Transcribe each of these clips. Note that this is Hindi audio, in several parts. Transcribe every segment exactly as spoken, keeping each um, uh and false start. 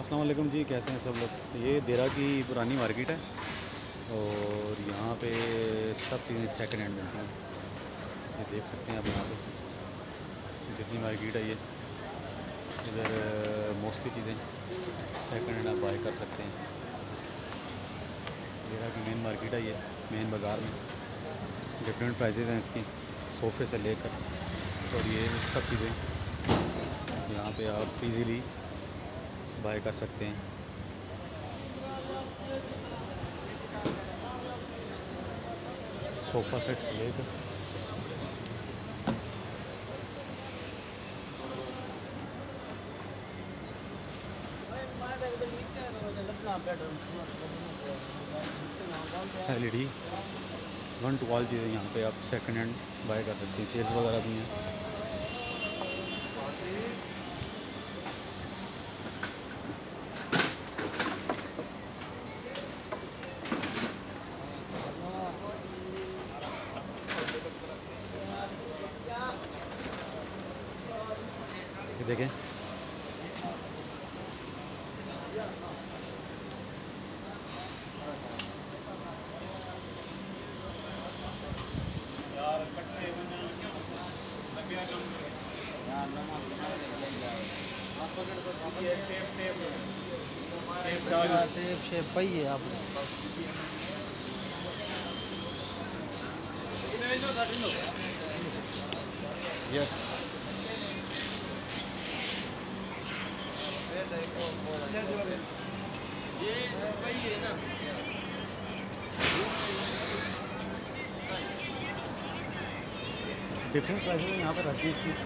अस्सलाम वालेकुम जी, कैसे हैं सब लोग। ये देरा की पुरानी मार्केट है और यहाँ पे सब चीज़ें सेकंड हैंड मिलती हैं। ये देख सकते हैं आप यहाँ पे कितनी मार्केट है। ये इधर मोस्टली चीज़ें सेकंड हैंड आप बाय कर सकते हैं। देरा की मेन मार्केट है, ये मेन बाज़ार में डिफरेंट प्राइसेस हैं इसकी, सोफ़े से लेकर और ये सब चीज़ें यहाँ पे आप इजीली बाय कर सकते हैं। सोफ़ा सेट से लेकर एलईडी वन टू ऑल चीज़ें यहाँ पे आप सेकंड हैंड बाय कर सकते हैं। चेयर्स वगैरह भी हैं। देखें यस ये सही है ना। डिफरेंट प्राइसेस यहाँ पर रखी है।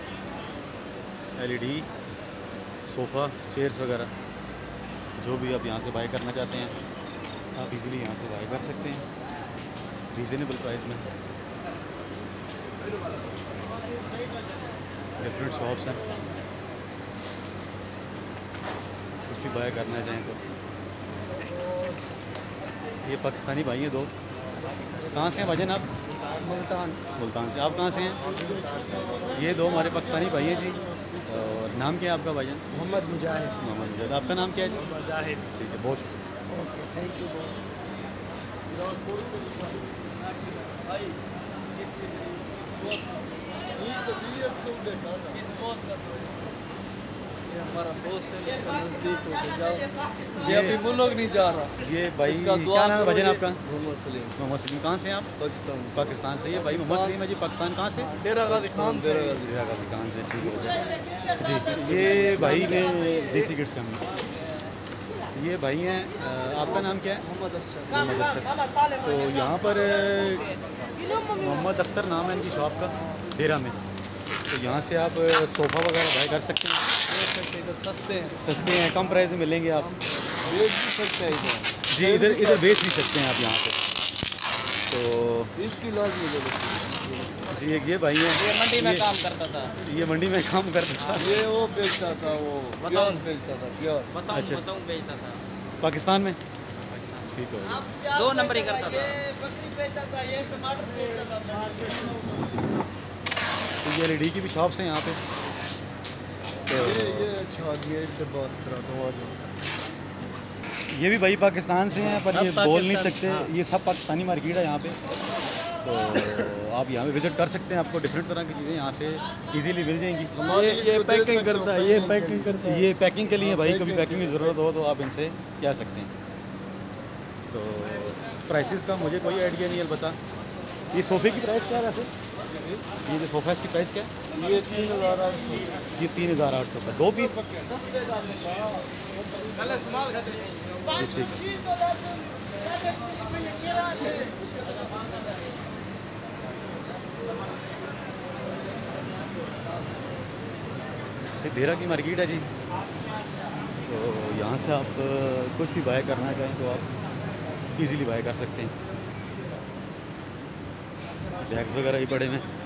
एलईडी सोफ़ा चेयर्स वगैरह जो भी आप यहाँ से बाय करना चाहते हैं आप इजीली यहाँ से बाय कर सकते हैं रीज़नेबल प्राइस में। डिफरेंट शॉप्स हैं, भी बाय करना चाहें तो। ये पाकिस्तानी भाई हैं दो। कहाँ से हैं भाईजान आप? मुल्तान। मुल्तान से। आप कहाँ से हैं? ये दो हमारे पाकिस्तानी भाई हैं जी। और नाम क्या है आपका भाईजान? मोहम्मद मुजाहिद। मोहम्मद मुजाहिद। आपका नाम क्या है जी? मुजाहिद। ठीक है, बहुत ओके, थैंक यू। ये हमारा बॉस है, नज़दीक होते जाओ, ये अभी वो लोग नहीं जा रहा। ये भाई क्या नाम है भाईजान आपका? मोहम्मद सलीम। मोहम्मद सलीम। कहाँ से हैं आप? पाकिस्तान। पाकिस्तान से। ये भाई मोहम्मद सलीम है जी, पाकिस्तान। कहाँ से? डेरा गाजी खान। डेरा गाजी डेरा गाजी खान से। ठीक है जी। ये भाई ने देसी किड्स का, ये भाई हैं। आपका नाम क्या है? मोहम्मद अख्तर। मोहम्मद अख्तर। तो यहाँ पर मोहम्मद अख्तर नाम है इनकी शॉप का, डेरा में। तो यहाँ से आप सोफ़ा वगैरह बाय कर सकते हैं। सस्ते हैं, सस्ते हैं, कम प्राइस में मिलेंगे। आप बेच भी सकते हैं इधर जी, इधर इधर बेच भी सकते हैं आप यहाँ पे। तो इसकी लॉस मिलेगा जी। एक ये भाई है, ये मंडी में काम करता था। ये मंडी में काम करता था। ये वो बेचता था, वो प्याज बेचता था। प्याज बताऊँ बताऊँ बेचता था पाकिस्तान में। ठीक है, दो नंबर ही करता था। ये बकरी बेचता था, ये टमाटर बेचता था। ये एलईडी की भी शॉप्स हैं यहाँ पे। ये ये अच्छा दिया, इससे बात कराता हूँ आज। ये भी भाई पाकिस्तान से हैं पर ये बोल नहीं सकते। हाँ। ये सब पाकिस्तानी मार्केट है यहाँ पे, तो आप यहाँ पे विजिट कर सकते हैं। आपको डिफरेंट तरह की चीज़ें यहाँ से इजीली मिल जाएंगी। हमारे ये पैकिंग करता है, ये पैकिंग करता है, ये पैकिंग के लिए भाई कभी पैकिंग की ज़रूरत हो तो आप इनसे क्या सकते हैं। तो प्राइसेस का मुझे कोई आइडिया नहीं है, अलबत्ता ये सोफ़े की प्राइस क्या है वैसे? ये जो सोफ़ा है इसकी प्राइस क्या है? ये तीन हज़ार आठ सौ ये तीन हज़ार आठ सौ का दो पीस। ये देरा की मार्केट है जी। तो यहाँ से आप कुछ भी बाय करना चाहें तो आप इजीली बाय कर सकते हैं। बैग्स वगैरह ही पड़े हैं।